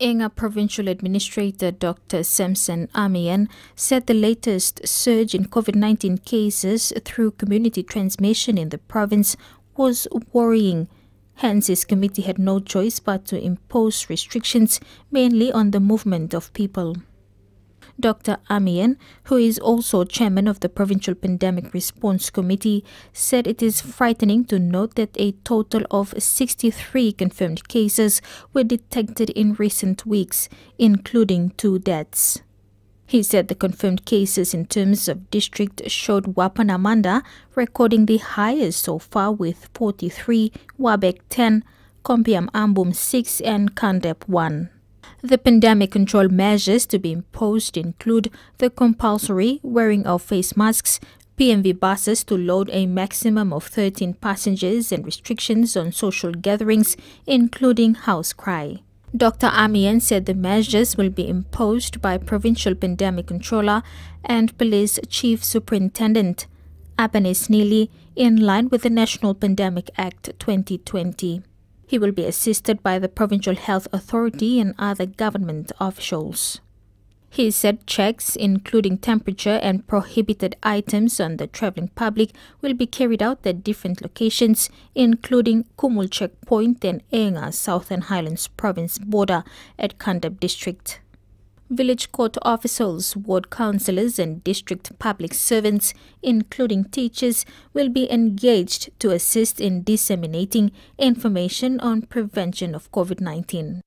Enga Provincial Administrator Dr Samson Amean said the latest surge in COVID-19 cases through community transmission in the province was worrying. Hence, his committee had no choice but to impose restrictions, mainly on the movement of people. Dr Amean, who is also chairman of the Provincial Pandemic Response Committee, said it is frightening to note that a total of 63 confirmed cases were detected in recent weeks, including 2 deaths. He said the confirmed cases in terms of district showed Wapanamanda recording the highest so far with 43, Wabek 10, Kompiam Ambum 6 and Kandep 1. The pandemic control measures to be imposed include the compulsory wearing of face masks, PMV buses to load a maximum of 13 passengers and restrictions on social gatherings, including house cry. Dr Amean said the measures will be imposed by Provincial Pandemic Controller and Police Chief Superintendent Abanes Neely in line with the National Pandemic Act 2020. He will be assisted by the Provincial Health Authority and other government officials. He said checks, including temperature and prohibited items on the travelling public, will be carried out at different locations, including Kumul Checkpoint and Enga, Southern Highlands Province border at Kandab District. Village court officials, ward councillors and district public servants, including teachers, will be engaged to assist in disseminating information on prevention of COVID-19.